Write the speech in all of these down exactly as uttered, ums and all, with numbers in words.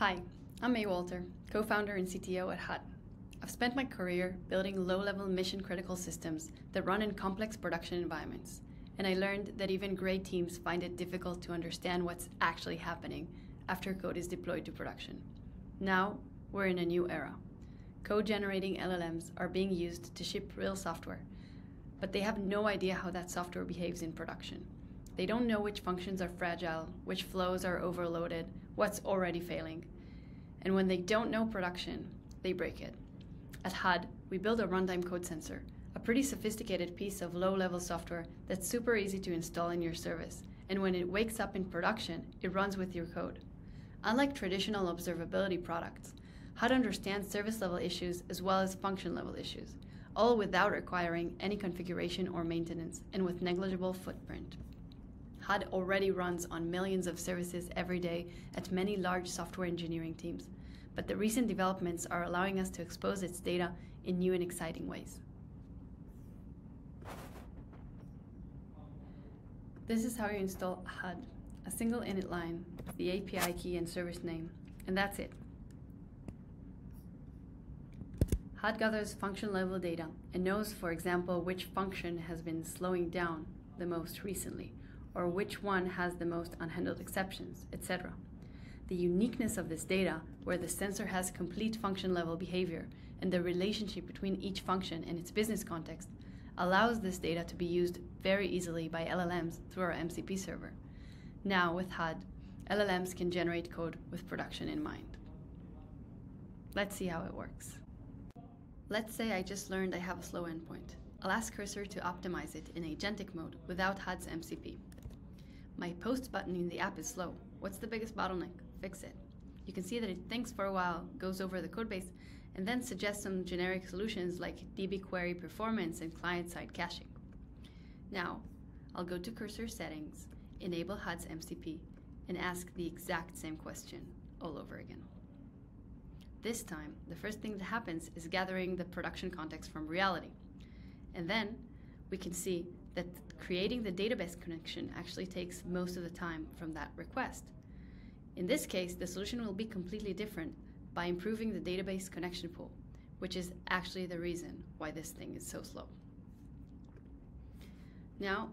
Hi, I'm May Walter, co-founder and C T O at H U D. I've spent my career building low-level mission-critical systems that run in complex production environments, and I learned that even great teams find it difficult to understand what's actually happening after code is deployed to production. Now, we're in a new era. Code-generating L L Ms are being used to ship real software, but they have no idea how that software behaves in production. They don't know which functions are fragile, which flows are overloaded, what's already failing. And when they don't know production, they break it. At H U D, we build a runtime code sensor, a pretty sophisticated piece of low-level software that's super easy to install in your service. And when it wakes up in production, it runs with your code. Unlike traditional observability products, H U D understands service-level issues as well as function-level issues, all without requiring any configuration or maintenance and with negligible footprint. H U D already runs on millions of services every day at many large software engineering teams, but the recent developments are allowing us to expose its data in new and exciting ways. This is how you install H U D, a single init line, the A P I key and service name, and that's it. H U D gathers function-level data and knows, for example, which function has been slowing down the most recently, or which one has the most unhandled exceptions, et cetera. The uniqueness of this data, where the sensor has complete function-level behavior and the relationship between each function and its business context, allows this data to be used very easily by L L Ms through our M C P server. Now, with H U D, L L Ms can generate code with production in mind. Let's see how it works. Let's say I just learned I have a slow endpoint. I'll ask Cursor to optimize it in agentic mode without H U D's M C P. My post button in the app is slow. What's the biggest bottleneck? Fix it. You can see that it thinks for a while, goes over the codebase, and then suggests some generic solutions like D B query performance and client-side caching. Now, I'll go to Cursor settings, enable H U D's M C P, and ask the exact same question all over again. This time, the first thing that happens is gathering the production context from reality. And then we can see that creating the database connection actually takes most of the time from that request. In this case, the solution will be completely different by improving the database connection pool, which is actually the reason why this thing is so slow. Now,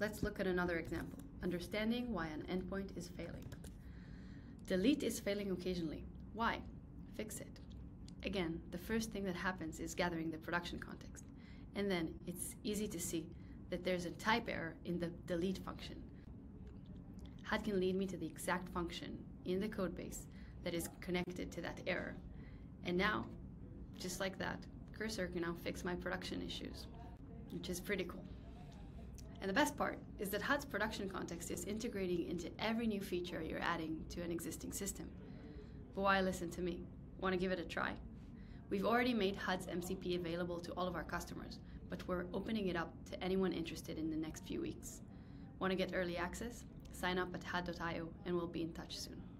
let's look at another example, understanding why an endpoint is failing. Delete is failing occasionally. Why? Fix it. Again, the first thing that happens is gathering the production context. And then it's easy to see that there's a type error in the delete function. H U D can lead me to the exact function in the codebase that is connected to that error. And now, just like that, Cursor can now fix my production issues, which is pretty cool. And the best part is that H U D's production context is integrating into every new feature you're adding to an existing system. But why listen to me? Want to give it a try? We've already made H U D's M C P available to all of our customers, but we're opening it up to anyone interested in the next few weeks. Want to get early access? Sign up at H U D dot I O and we'll be in touch soon.